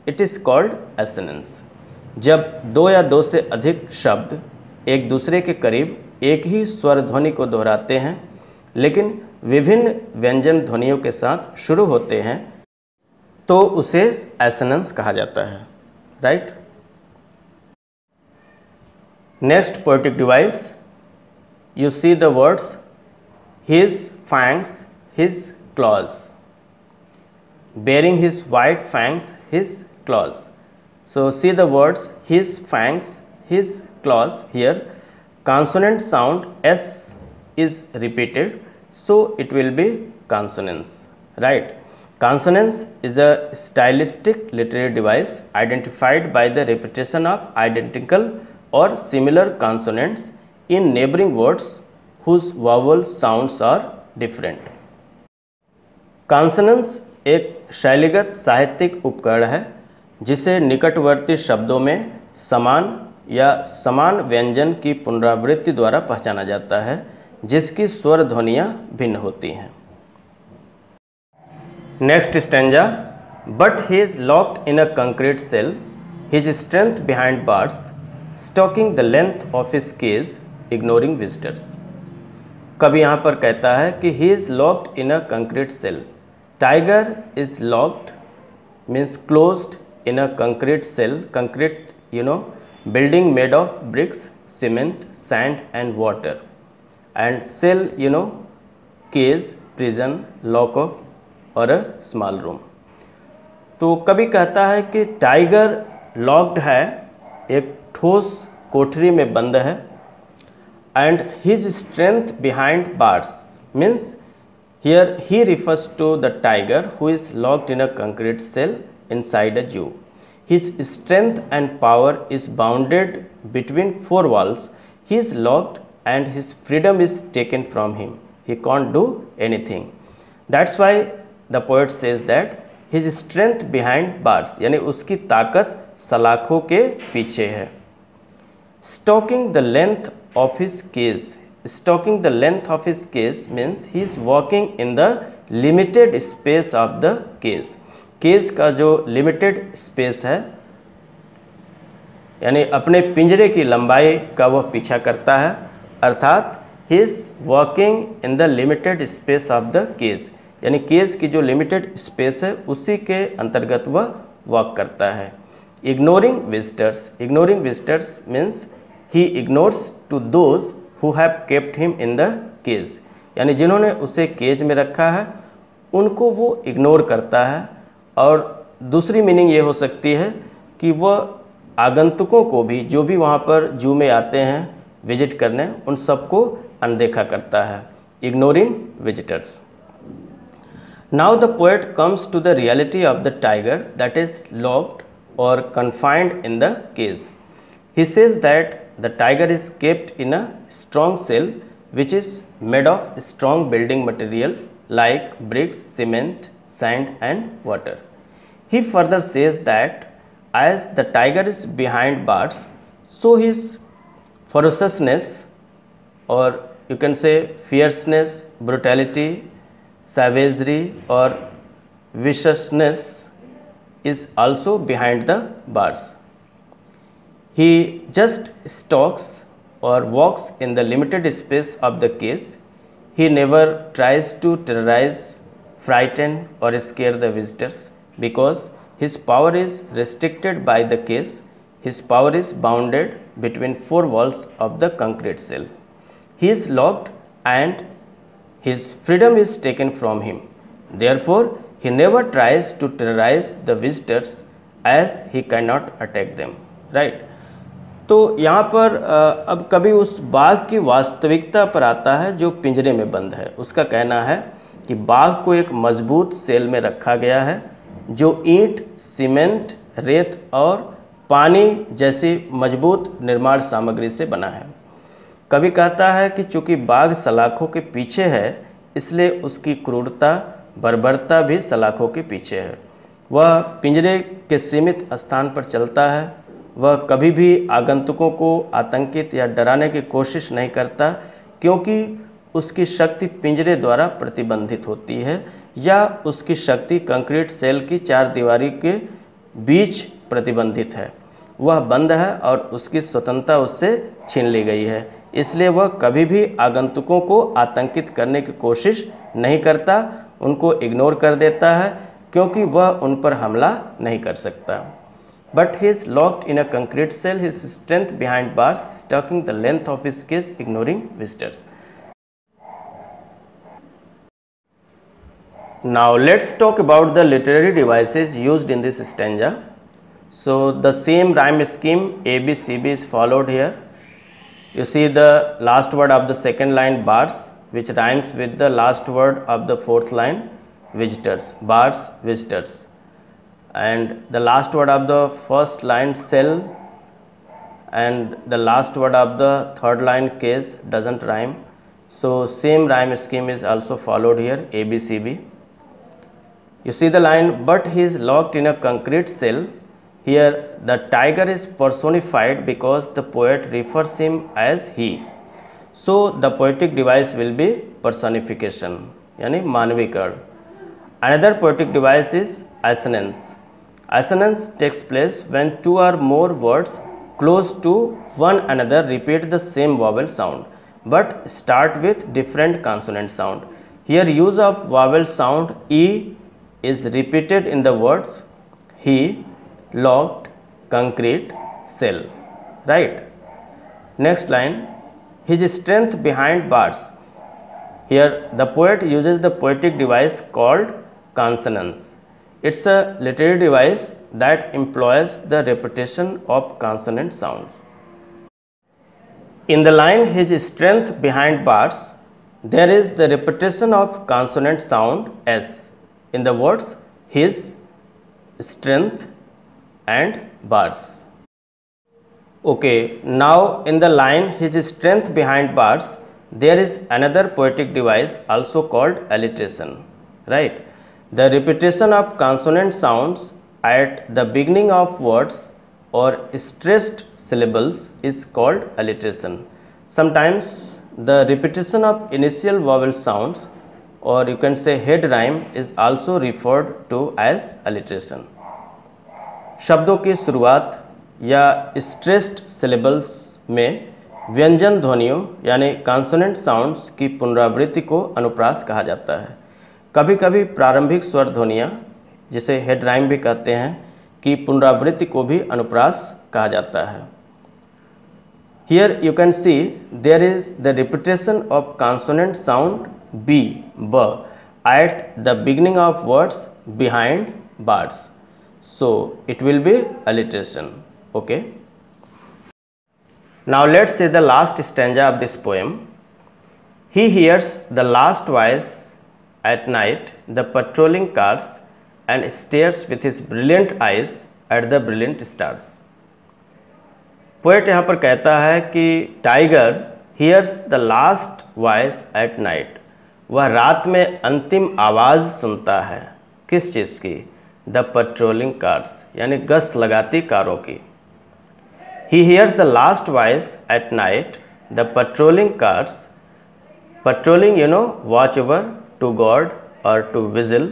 it is called assonance. जब दो या दो से अधिक शब्द एक दूसरे के करीब एक ही स्वर ध्वनि को दोहराते हैं लेकिन विभिन्न व्यंजन ध्वनियों के साथ शुरू होते हैं तो उसे एसोनेंस कहा जाता है, right? Next poetic device, you see the words his fangs his claws, baring his white fangs his claws. So see the words his fangs, his claws here. Consonant sound S is repeated, so it will be consonance, right? Consonance is a stylistic literary device identified by the repetition of identical or similar consonants in neighboring words whose vowel sounds are different. consonance एक शैलीगत साहित्यिक उपकरण है जिसे निकटवर्ती शब्दों में समान या समान व्यंजन की पुनरावृत्ति द्वारा पहचाना जाता है जिसकी स्वर ध्वनियाँ भिन्न होती हैं. Next stanza, but he is locked in a concrete cell, his strength behind bars, stalking the length of his cage, ignoring visitors. कभी यहाँ पर कहता है कि he is locked in a concrete cell. Tiger is locked means closed in a concrete cell, concrete you know building made of bricks, cement, sand and water, and cell you know cage, prison, lock up or a small room. तो कभी कहता है कि tiger locked है, एक ठोस कोठरी में बंद है. and his strength behind bars means here he refers to the tiger who is locked in a concrete cell inside a zoo. His strength and power is bounded between four walls. He is locked and his freedom is taken from him. He can't do anything. That's why the poet says that his strength behind bars, यानी उसकी ताकत सलाखों के पीछे है. Stalking the length of his cage, stalking the length of his cage means he is walking in the limited space of the cage. Cage का जो limited space है यानी अपने पिंजरे की लंबाई का वह पीछा करता है, अर्थात he is walking in the limited space of the cage, यानी केज की जो लिमिटेड स्पेस है उसी के अंतर्गत वह वॉक करता है. Ignoring visitors, ignoring visitors means he ignores to those who have kept him in the cage, यानी जिन्होंने उसे केज में रखा है उनको वो इग्नोर करता है. और दूसरी मीनिंग ये हो सकती है कि वह आगंतुकों को भी, जो भी वहाँ पर जू में आते हैं विजिट करने, उन सबको अनदेखा करता है, ignoring visitors. Now the poet comes to the reality of the tiger that is locked और confined in the cage. He says that the tiger is kept in a strong cell which is made of strong building material like bricks, cement, sand and water. He further says that as the tiger is behind bars, so his ferociousness, or you can say fierceness, brutality, savagery or viciousness is also behind the bars. He just stalks or walks in the limited space of the cage. He never tries to terrorize, frighten or scare the visitors because his power is restricted by the cage. His power is bounded between four walls of the concrete cell. He is locked and his freedom is taken from him. Therefore, he never tries to terrorize the visitors as he cannot attack them. Right? तो यहाँ पर अब कभी उस बाघ की वास्तविकता पर आता है जो पिंजरे में बंद है. उसका कहना है कि बाघ को एक मजबूत सेल में रखा गया है जो ईंट, सीमेंट, रेत और पानी जैसी मजबूत निर्माण सामग्री से बना है. कभी कहता है कि चूँकि बाघ सलाखों के पीछे है इसलिए उसकी क्रूरता, बर्बरता भी सलाखों के पीछे है. वह पिंजरे के सीमित स्थान पर चलता है. वह कभी भी आगंतुकों को आतंकित या डराने की कोशिश नहीं करता क्योंकि उसकी शक्ति पिंजरे द्वारा प्रतिबंधित होती है या उसकी शक्ति कंक्रीट सेल की चार दीवारी के बीच प्रतिबंधित है. वह बंद है और उसकी स्वतंत्रता उससे छीन ली गई है, इसलिए वह कभी भी आगंतुकों को आतंकित करने की कोशिश नहीं करता, उनको इग्नोर कर देता है क्योंकि वह उन पर हमला नहीं कर सकता. But he is locked in a concrete cell, his strength behind bars, stalking the length of his cage, ignoring visitors. Now let's talk about the literary devices used in this stanza. So the same rhyme scheme ABCB is followed here. You see the last word of the second line bars, which rhymes with the last word of the fourth line visitors, bars visitors, and the last word of the first line cell and the last word of the third line case doesn't rhyme. So same rhyme scheme is also followed here ABCB. You see the line, but he is locked in a concrete cell. Here the tiger is personified because the poet refers him as he. So the poetic device will be personification, यानी मानवीकरण. Another poetic device is assonance. Assonance takes place when two or more words close to one another repeat the same vowel sound, but start with different consonant sound. Here use of vowel sound E is repeated in the words he, locked, concrete, cell, right? Next line, his strength behind bars. Here the poet uses the poetic device called consonance. It's a literary device that employs the repetition of consonant sounds. In the line his strength behind bars, there is the repetition of consonant sound S in the words his, strength and bars. Okay, now in the line his strength behind bars, there is another poetic device also called alliteration, right? The repetition of consonant sounds at the beginning of words or stressed syllables is called alliteration. Sometimes the repetition of initial vowel sounds, or you can say head rhyme, is also referred to as alliteration. शब्दों की शुरुआत या stressed syllables में व्यंजन ध्वनियों यानी consonant sounds की पुनरावृत्ति को अनुप्रास कहा जाता है. कभी कभी प्रारंभिक स्वर ध्वनियाँ, जिसे हेड राइम भी कहते हैं, की पुनरावृत्ति को भी अनुप्रास कहा जाता है. Here you can see there is the repetition of consonant sound B, ब, at the beginning of words behind bars. So it will be alliteration. Okay. Now let's see the last stanza of this poem. He hears the last voice at night, the patrolling cars, and stares with his brilliant eyes at the brilliant stars. Poet यहाँ पर कहता है कि tiger hears the last voice at night. वह रात में अंतिम आवाज़ सुनता है. किस चीज़ की? द पेट्रोलिंग कार्स, यानी गश्त लगाती कारों की. He hears the last voice at night the patrolling cars. Patrolling you know watch over, to guard और to vigil,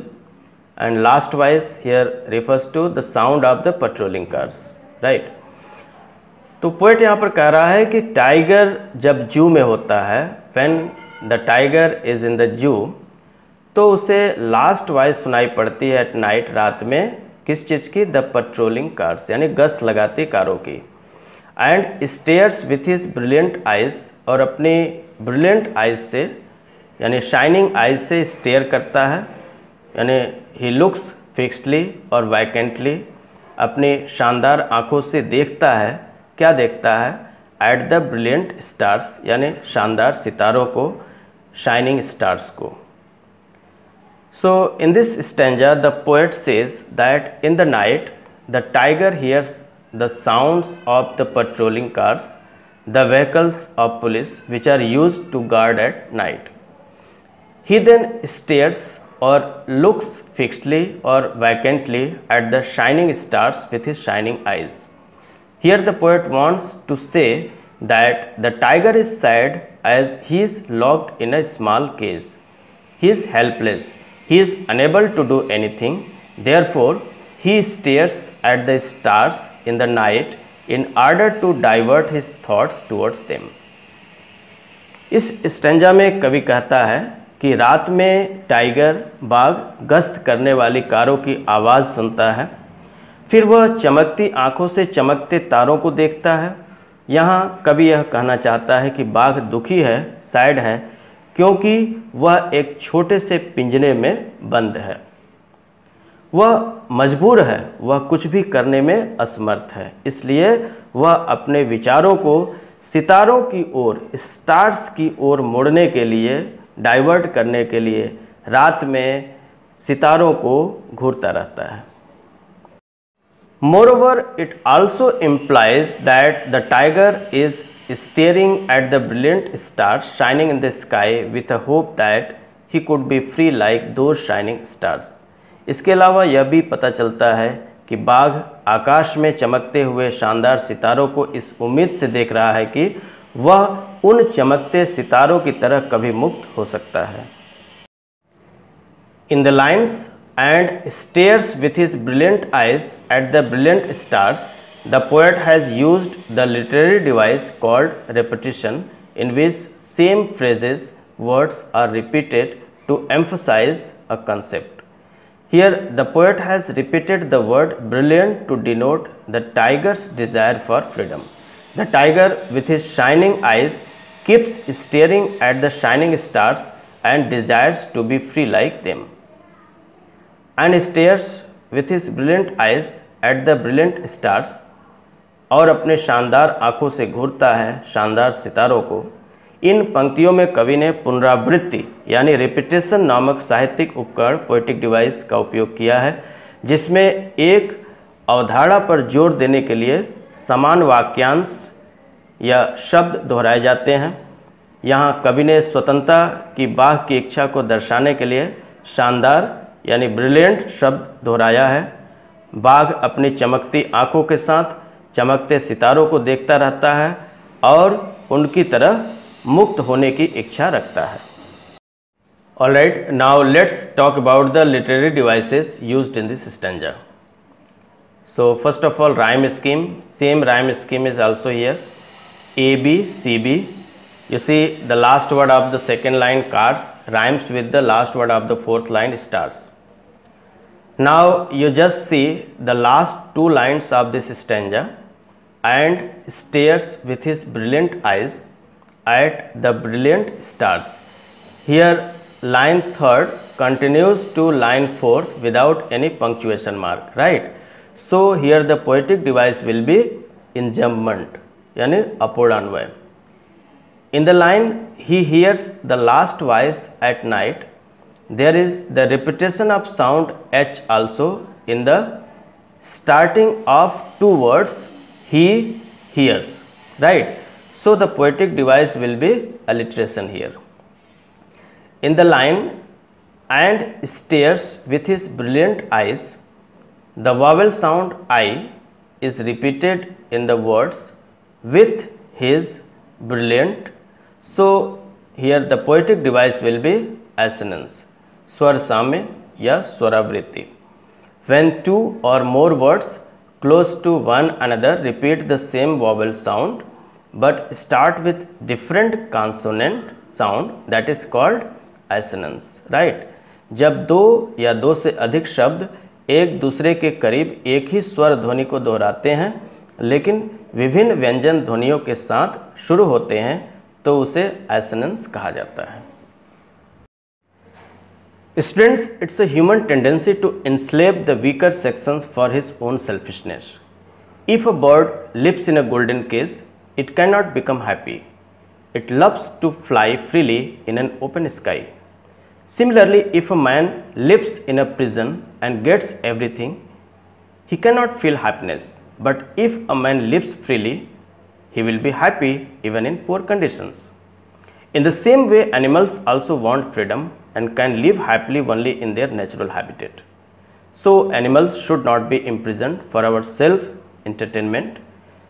and last voice here refers to the sound of the patrolling cars, right? तो poet यहाँ पर कह रहा है कि tiger जब जू में होता है, when the tiger is in the zoo, तो उसे लास्ट वॉइस सुनाई पड़ती है एट नाइट, रात में. किस चीज़ की? द पेट्रोलिंग कार्स, यानी गश्त लगाती कारों की. And stares with his brilliant eyes, और अपनी ब्रिलियंट आइज से यानी शाइनिंग आइज से स्टेयर करता है, यानी ही लुक्स फिक्सली और वैकेंटली, अपनी शानदार आँखों से देखता है. क्या देखता है? एट द ब्रिलियंट स्टार्स, यानी शानदार सितारों को, शाइनिंग स्टार्स को. So in this stanza the poet says that in the night the tiger hears the sounds of the patrolling cars, the vehicles of police which are used to guard at night. He then stares or looks fixedly or vacantly at the shining stars with his shining eyes. Here the poet wants to say that the tiger is sad as he is locked in a small cage. He is helpless. He is unable to do anything, therefore he stares at the stars in the night in order to divert his thoughts towards them. इस stanza में कवि कहता है कि रात में tiger बाघ गश्त करने वाली कारों की आवाज़ सुनता है, फिर वह चमकती आँखों से चमकते तारों को देखता है. यहाँ कवि यह कहना चाहता है कि बाघ दुखी है, सैड है, क्योंकि वह एक छोटे से पिंजरे में बंद है. वह मजबूर है, वह कुछ भी करने में असमर्थ है, इसलिए वह अपने विचारों को सितारों की ओर, स्टार्स की ओर मोड़ने के लिए, डाइवर्ट करने के लिए रात में सितारों को घूरता रहता है। Moreover it also implies that the tiger is staring at the brilliant stars shining in the sky with a hope that he could be free like those shining stars. इसके अलावा यह भी पता चलता है कि बाघ आकाश में चमकते हुए शानदार सितारों को इस उम्मीद से देख रहा है कि वह उन चमकते सितारों की तरह कभी मुक्त हो सकता है। In the lines and stares with his brilliant eyes at the brilliant stars, the poet has used the literary device called repetition, in which same phrases, words are repeated to emphasize a concept. Here, the poet has repeated the word brilliant to denote the tiger's desire for freedom. The tiger, with his shining eyes, keeps staring at the shining stars and desires to be free like them, and stares with his brilliant eyes at the brilliant stars, और अपने शानदार आँखों से घूरता है शानदार सितारों को। इन पंक्तियों में कवि ने पुनरावृत्ति यानी रिपीटेशन नामक साहित्यिक उपकरण, पोएटिक डिवाइस का उपयोग किया है, जिसमें एक अवधारणा पर जोर देने के लिए समान वाक्यांश या शब्द दोहराए जाते हैं। यहाँ कवि ने स्वतंत्रता की बाघ की इच्छा को दर्शाने के लिए शानदार यानी ब्रिलियंट शब्द दोहराया है। बाघ अपनी चमकती आँखों के साथ चमकते सितारों को देखता रहता है और उनकी तरह मुक्त होने की इच्छा रखता है। Alright, now let's talk about the literary devices used in this stanza. So first of all, rhyme scheme, same rhyme scheme is also here, A B C B. You see the last word of the second line cars rhymes with the last word of the fourth line stars. Now you just see the last two lines of this stanza, and stares with his brilliant eyes at the brilliant stars. Here line third continues to line fourth without any punctuation mark, right? So here the poetic device will be enjambment, यानी अपोडान्वय. In the line he hears the last voice at night, there is the repetition of sound h also in the starting of two words he hears, right? So the poetic device will be alliteration here. In the line and stares with his brilliant eyes, the vowel sound I is repeated in the words with his brilliant. So here the poetic device will be assonance, स्वर साम्य या स्वरावृत्ति. When two or more words close to one another repeat the same vowel sound but start with different consonant sound, that is called assonance, right? जब दो या दो से अधिक शब्द एक दूसरे के करीब एक ही स्वर ध्वनि को दोहराते हैं लेकिन विभिन्न व्यंजन ध्वनियों के साथ शुरू होते हैं तो उसे assonance कहा जाता है. Students, it's a human tendency to enslave the weaker sections for his own selfishness. If a bird lives in a golden cage, it cannot become happy. It loves to fly freely in an open sky. Similarly, if a man lives in a prison and gets everything, he cannot feel happiness. But if a man lives freely, he will be happy even in poor conditions. In the same way, animals also want freedom and can live happily only in their natural habitat. So animals should not be imprisoned for our self-entertainment.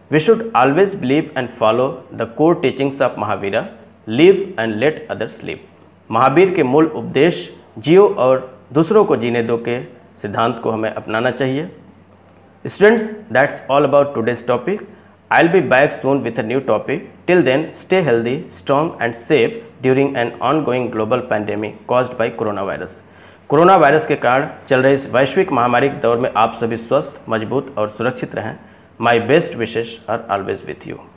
We should always believe and follow the core teachings of Mahavira, live and let others live. Mahavir के मूल उपदेश जियो और दूसरों को जीने दो के सिद्धांत को हमें अपनाना चाहिए. Students, that's all about today's topic. I'll be back soon with a new topic. Till then, stay healthy, strong and safe during an ongoing global pandemic caused by coronavirus. Coronavirus के कारण चल रहे इस वैश्विक महामारी के दौर में आप सभी स्वस्थ, मजबूत और सुरक्षित रहें. My best wishes are always with you.